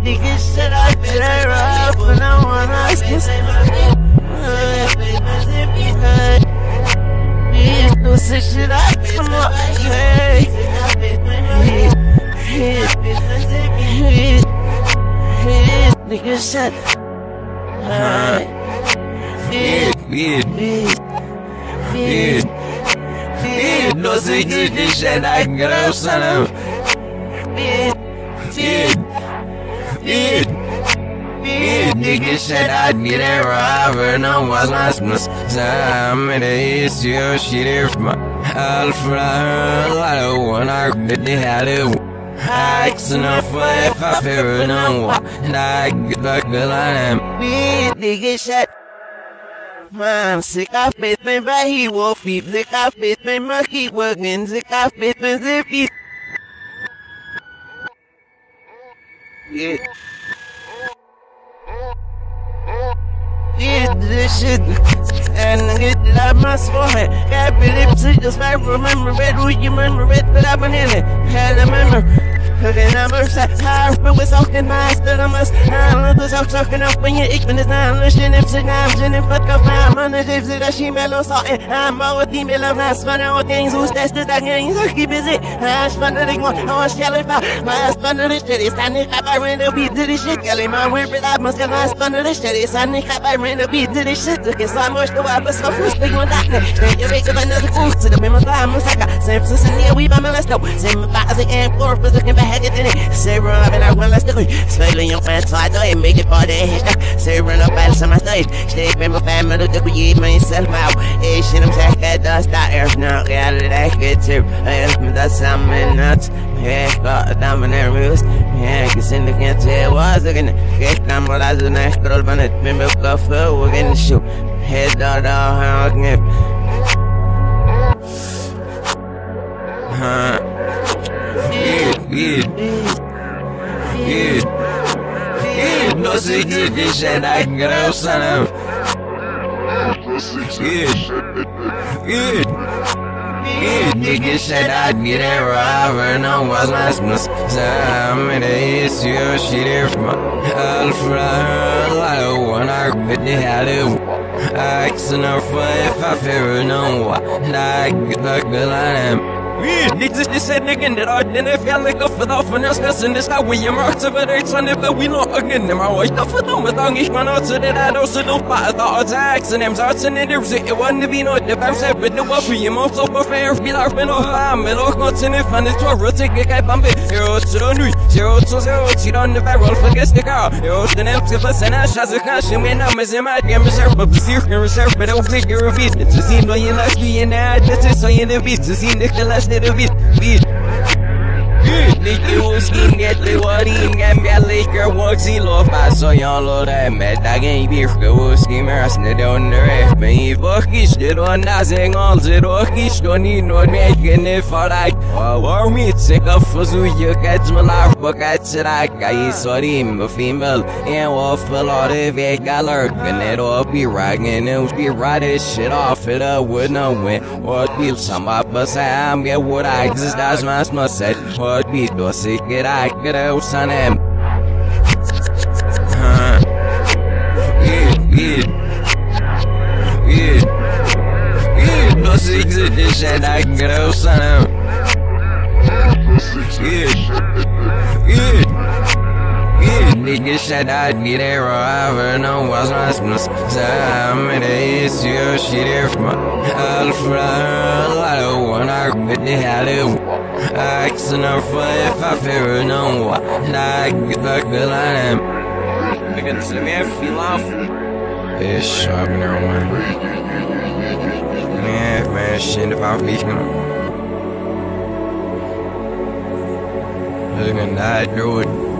niggas shut up and I ride when I wanna. Niggas do some shit I come up. Niggas shut up. No secrets and I can get out son of. Nigga said I'd need a robber, no was my smuss. I'm in a issue, she left my alpha. I don't wanna get the hell out of. I can't afford if I fear no one. And I get back the line. Nigga said, I'm sick of it, man, but he won't feed. Sick of it, man, but he working. Sick of it, man, zip it. Yeah. Yeah, this shit. And get it out my forehead. Can't believe it, just I remember it. Would you remember it? But I've been in it. Had a memory. Okay, numbers I hard with talking my still I must not lose out talking up when you eat when it's not listening if sick I'm genuine fuck up I'm on the dips that she mellow salt and I'm out with email of last fun all things who's tested that game so keep busy I spun the one I was yelling about my spun the shit is standing up I ran the beat to this shit yelling my word but I must have I spun the shit is standing up I ran the beat to this shit okay so I must know I was so first thing on that then you wake up another cool to the memory I'm like Simpsons and here we by my let's go same about the and for looking back. Say run up and I will last the week. Smiling your pants, so I do it, make it for the hashtag. Say run up and some of my stories. Stay with my family, look at me, myself out. Hey, shit, I'm sick at dust, that earth now, yeah, like it too. I asked me that some minutes. Yeah, got a dominant rules. Yeah, I can see the can't say what's looking at. Get down, but I do not scroll, but it made me go for we're gonna shoot. Head out, I'll give. No secret dish and I can get out son of. Nigga said I'd get a robber, no was my smuss. I'm in a issue, she left my alpha. I don't wanna get the hell out of. I can't afford if I fear no one. I get back the line. Niggas just said nigga that I didn't feel like off without for us and this how we marks of it on it but we not again them I watch the foot with long each one out so that I don't sit up by the attacks and them starts and it was it wanted to be not the best but the what for you most of my fair be like men of I'm and all continent and it's a rotate I bump it zero to the new zero to zero she don't the barrel for guess the car zero to the next of us and I shall the cash and when I'm as in my game reserve but the search and reserve but I will take your repeat it's a scene when you last be in that this is so you the beast to see the last little bit, bitch. Nigga who's getting that rewarding and that liquor walks in love. I saw y'all all that mad dog ain't beef. The who's getting ass in the down the ref. Man, he buckish, they don't nothing all the rockish. Don't need no making it for like. Or me, take up for so you catch my life. But catch it like I saw him, a female. And off a lot of egg I lurk. And it'll be rocking and be riding shit off it up with no wind. Or be some up a sound. Get what I just does my small set. Or be do secret I get out son him. No secret dish and I can get out son him. Nigga said I'd need a robber, no was my smuss. I'm in a issue, she left my alpha. I don't wanna get the hell out. I can't afford if I fear no one. I get back the line. I can see me feel off. It's sharp now, man. Man, shit about me. Look at that, dude.